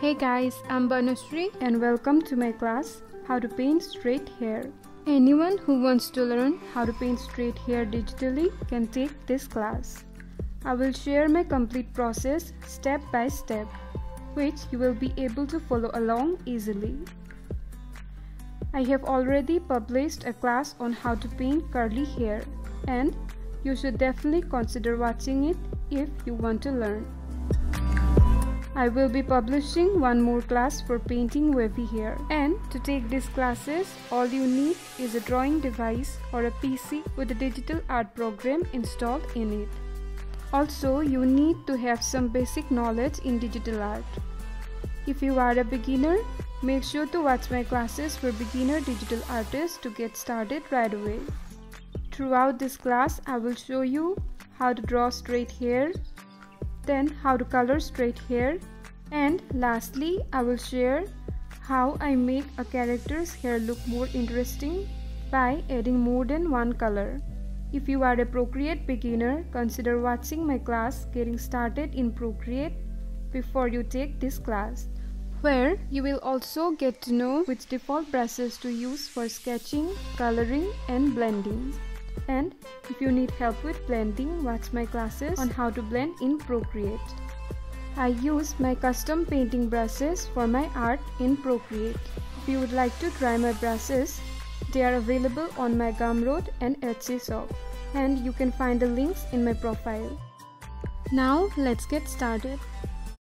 Hey guys, I'm Banushree and welcome to my class How to Paint Straight Hair. Anyone who wants to learn how to paint straight hair digitally can take this class. I will share my complete process step by step, which you will be able to follow along easily. I have already published a class on how to paint curly hair, and you should definitely consider watching it if you want to learn. I will be publishing one more class for painting wavy hair, and to take these classes all you need is a drawing device or a PC with a digital art program installed in it. Also, you need to have some basic knowledge in digital art. If you are a beginner, make sure to watch my classes for beginner digital artists to get started right away. Throughout this class, I will show you how to draw straight hair, then how to color straight hair, and lastly I will share how I make a character's hair look more interesting by adding more than one color. If you are a Procreate beginner, consider watching my class Getting Started in Procreate before you take this class, where you will also get to know which default brushes to use for sketching, coloring and blending. And if you need help with blending, watch my classes on how to blend in Procreate. I use my custom painting brushes for my art in Procreate. If you would like to try my brushes, they are available on my Gumroad and Etsy shop, and you can find the links in my profile. Now let's get started.